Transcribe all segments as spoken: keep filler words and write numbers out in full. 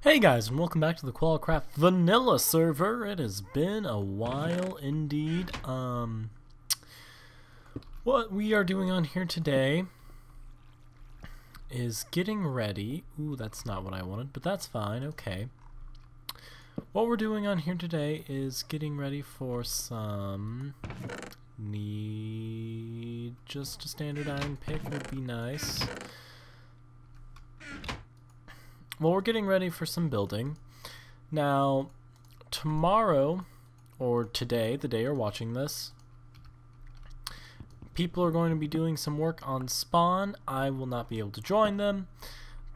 Hey guys, and welcome back to the Koala Kraft Vanilla server. It has been a while indeed. Um, what we are doing on here today is getting ready. Ooh, that's not what I wanted, but that's fine. Okay. What we're doing on here today is getting ready for some... need just a standard iron pick would be nice. Well, we're getting ready for some building. Now, tomorrow, or today, the day you're watching this, people are going to be doing some work on spawn. I will not be able to join them,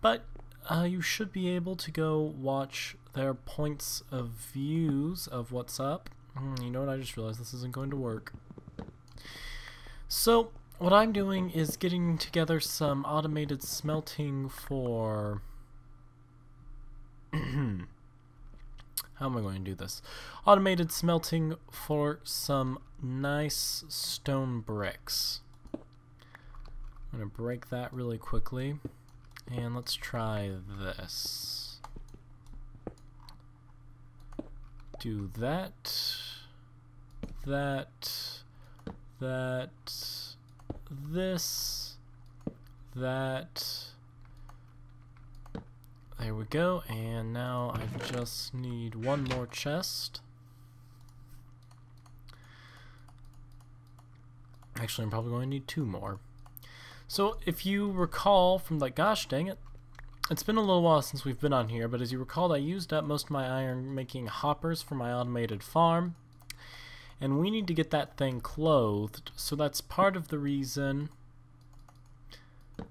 but uh, you should be able to go watch their points of views of what's up. Mm, you know what, I just realized this isn't going to work. So, what I'm doing is getting together some automated smelting for... How am I going to do this? Automated smelting for some nice stone bricks. I'm going to break that really quickly. And let's try this. Do that. That. That. This. That. There we go, and now I just need one more chest. Actually, I'm probably going to need two more. So if you recall from like, gosh dang it, it's been a little while since we've been on here, but as you recall, I used up most of my iron making hoppers for my automated farm. And we need to get that thing clothed, so that's part of the reason.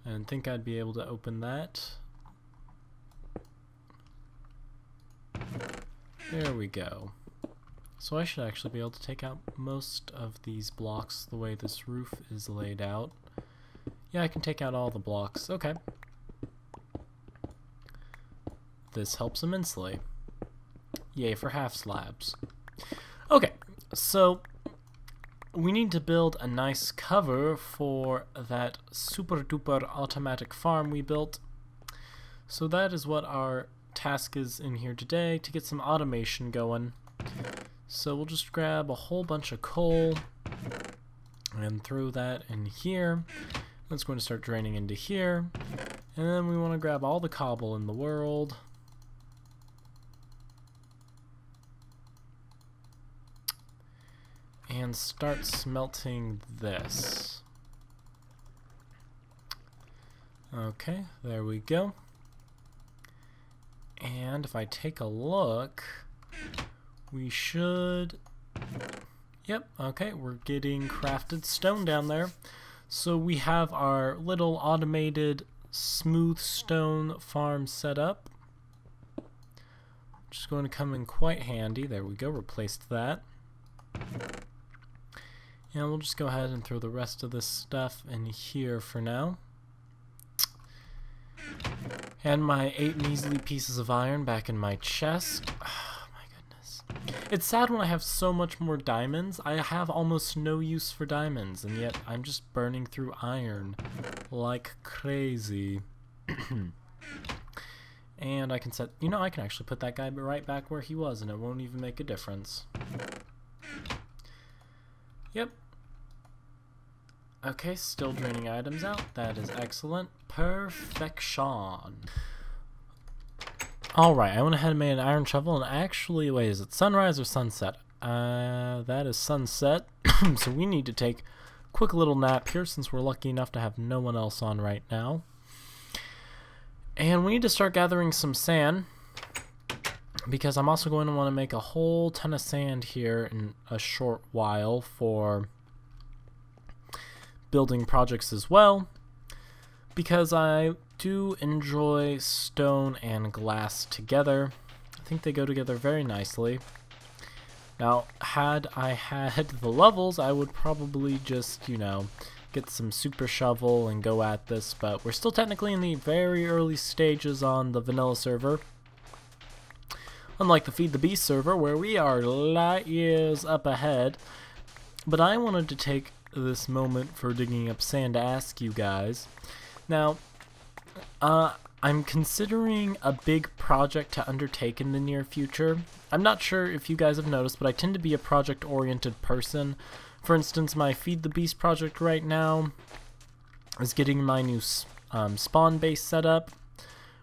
And I think I'd be able to open that. There we go. So I should actually be able to take out most of these blocks the way this roof is laid out. Yeah, I can take out all the blocks. Okay. This helps immensely. Yay for half slabs. Okay, so we need to build a nice cover for that super duper automatic farm we built. So that is what our task is in here today, to get some automation going. So we'll just grab a whole bunch of coal and throw that in here. That's going to start draining into here, and then we want to grab all the cobble in the world. And start smelting this. Okay, there we go. And if I take a look, we should... Yep, okay, we're getting crafted stone down there. So we have our little automated smooth stone farm set up. Which is going to come in quite handy. There we go, replaced that. And we'll just go ahead and throw the rest of this stuff in here for now. And my eight measly pieces of iron back in my chest. Oh my goodness. It's sad when I have so much more diamonds. I have almost no use for diamonds, and yet I'm just burning through iron like crazy. And I can set, you know, I can actually put that guy right back where he was, and it won't even make a difference. Yep. Okay, still draining items out. That is excellent. Perfection. Alright, I went ahead and made an iron shovel, and actually, wait, is it sunrise or sunset? Uh, that is sunset. So we need to take a quick little nap here, since we're lucky enough to have no one else on right now. And we need to start gathering some sand, because I'm also going to want to make a whole ton of sand here in a short while for... building projects as well, because I do enjoy stone and glass together. I think they go together very nicely. Now, had I had the levels, I would probably just, you know, get some super shovel and go at this, but we're still technically in the very early stages on the vanilla server. Unlike the Feed the Beast server, where we are light years up ahead. But I wanted to take this moment for digging up sand to ask you guys. Now, uh, I'm considering a big project to undertake in the near future. I'm not sure if you guys have noticed, but I tend to be a project-oriented person. For instance, my Feed the Beast project right now is getting my new um, spawn base set up,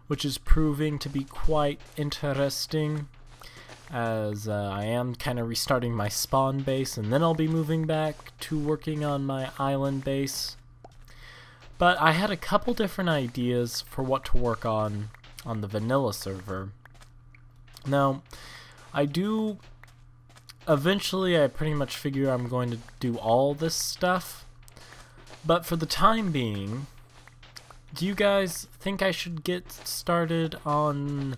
which is proving to be quite interesting, as uh, I am kind of restarting my spawn base, and then I'll be moving back to working on my island base. But I had a couple different ideas for what to work on on the vanilla server. Now, I do, eventually I pretty much figure I'm going to do all this stuff, but for the time being, do you guys think I should get started on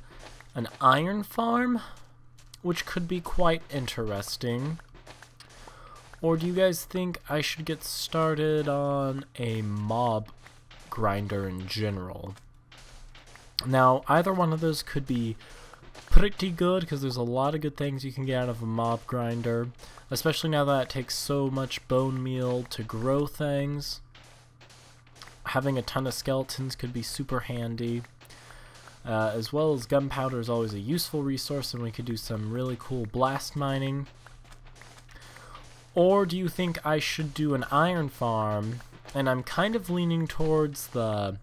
an iron farm, which could be quite interesting? Or do you guys think I should get started on a mob grinder in general? Now, either one of those could be pretty good, because there's a lot of good things you can get out of a mob grinder, especially now that it takes so much bone meal to grow things. Having a ton of skeletons could be super handy, uh, as well as gunpowder is always a useful resource, and we could do some really cool blast mining. Or do you think I should do an iron farm? And I'm kind of leaning towards the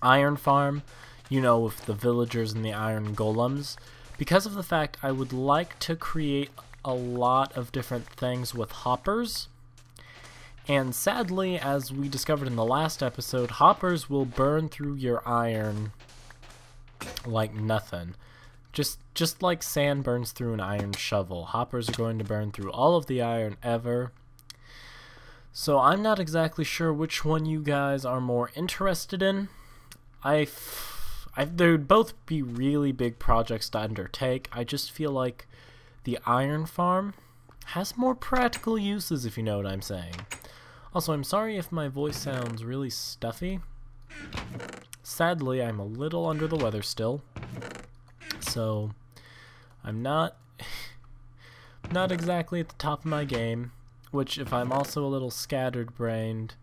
iron farm, you know, with the villagers and the iron golems, because of the fact I would like to create a lot of different things with hoppers. And sadly, as we discovered in the last episode, hoppers will burn through your iron like nothing. Just just like sand burns through an iron shovel, hoppers are going to burn through all of the iron ever. So I'm not exactly sure which one you guys are more interested in. I, I they would both be really big projects to undertake. I just feel like the iron farm has more practical uses, if you know what I'm saying. Also, I'm sorry if my voice sounds really stuffy. Sadly, I'm a little under the weather still. So, I'm not not exactly at the top of my game, which if I'm also a little scattered-brained,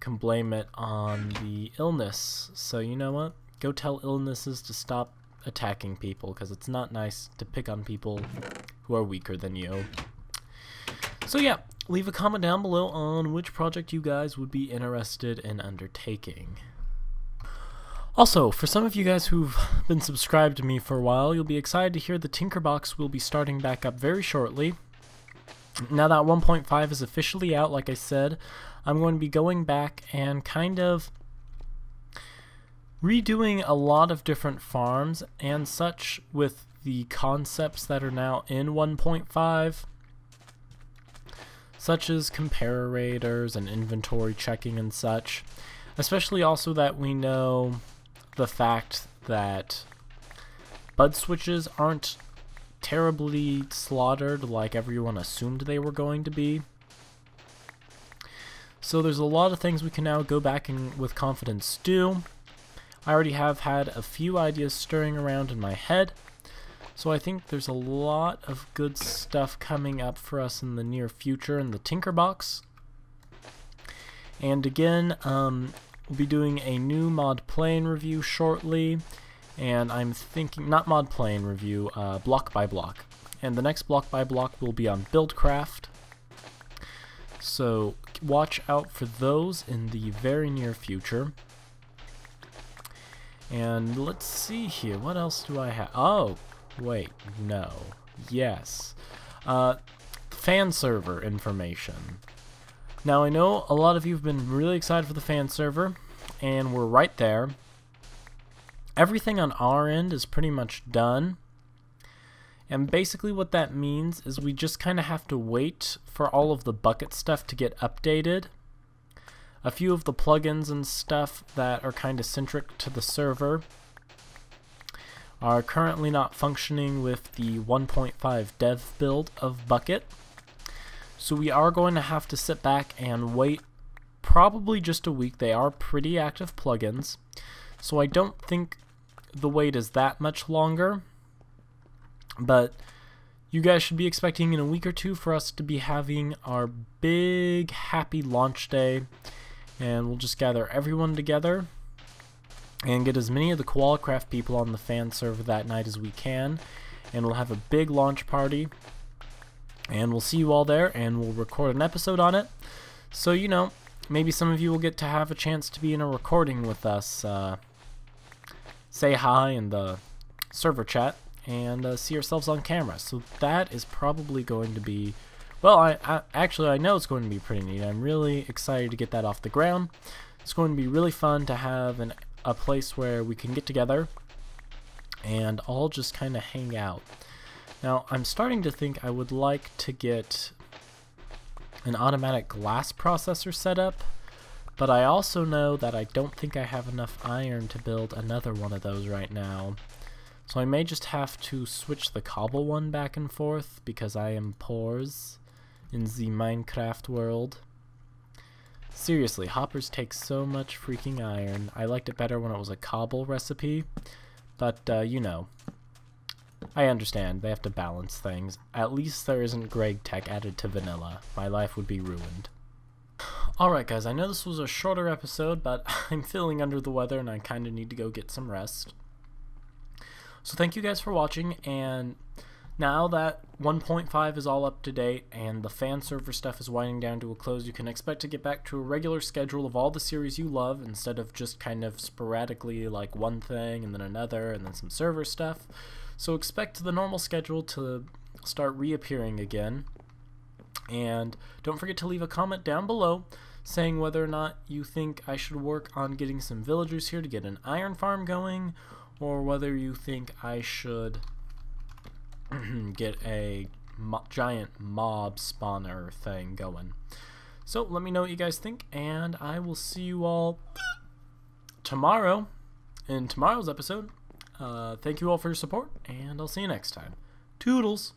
can blame it on the illness. So you know what? Go tell illnesses to stop attacking people, because it's not nice to pick on people who are weaker than you. So yeah, leave a comment down below on which project you guys would be interested in undertaking. Also, for some of you guys who've been subscribed to me for a while, you'll be excited to hear the Tinker Box will be starting back up very shortly. Now that one point five is officially out, like I said, I'm going to be going back and kind of redoing a lot of different farms and such with the concepts that are now in one point five, such as comparators and inventory checking and such. Especially also that we know the fact that bud switches aren't terribly slaughtered like everyone assumed they were going to be. So there's a lot of things we can now go back and with confidence do. I already have had a few ideas stirring around in my head, so I think there's a lot of good stuff coming up for us in the near future in the Tinker Box. And again, um, we'll be doing a new mod plane review shortly, and I'm thinking, not mod plane review, uh, block by block. And the next block by block will be on BuildCraft, so watch out for those in the very near future. And let's see here, what else do I have? Oh, wait, no, yes, uh, fan server information. Now I know a lot of you have been really excited for the fan server, and we're right there. Everything on our end is pretty much done, and basically what that means is we just kind of have to wait for all of the bucket stuff to get updated. A few of the plugins and stuff that are kind of centric to the server are currently not functioning with the one point five dev build of bucket. So we are going to have to sit back and wait probably just a week. They are pretty active plugins, so I don't think the wait is that much longer. But you guys should be expecting in a week or two for us to be having our big happy launch day. And we'll just gather everyone together and get as many of the Koala Kraft people on the fan server that night as we can, and we'll have a big launch party, and we'll see you all there, and we'll record an episode on it. So, you know, maybe some of you will get to have a chance to be in a recording with us. Uh, say hi in the server chat, and uh, see yourselves on camera. So that is probably going to be, well, I, I actually I know it's going to be pretty neat. I'm really excited to get that off the ground. It's going to be really fun to have an, a place where we can get together and all just kind of hang out. Now, I'm starting to think I would like to get an automatic glass processor set up, but I also know that I don't think I have enough iron to build another one of those right now. So I may just have to switch the cobble one back and forth, because I am poors in the Minecraft world. Seriously, hoppers take so much freaking iron. I liked it better when it was a cobble recipe, but uh, you know, I understand, they have to balance things. At least there isn't GregTech added to vanilla. My life would be ruined. Alright guys, I know this was a shorter episode, but I'm feeling under the weather and I kinda need to go get some rest. So thank you guys for watching, and now that one point five is all up to date and the fan server stuff is winding down to a close, you can expect to get back to a regular schedule of all the series you love, instead of just kind of sporadically like one thing and then another and then some server stuff. So expect the normal schedule to start reappearing again, and don't forget to leave a comment down below saying whether or not you think I should work on getting some villagers here to get an iron farm going, or whether you think I should get a mo- giant mob spawner thing going. So let me know what you guys think, and I will see you all tomorrow in tomorrow's episode. Uh, thank you all for your support, and I'll see you next time. Toodles!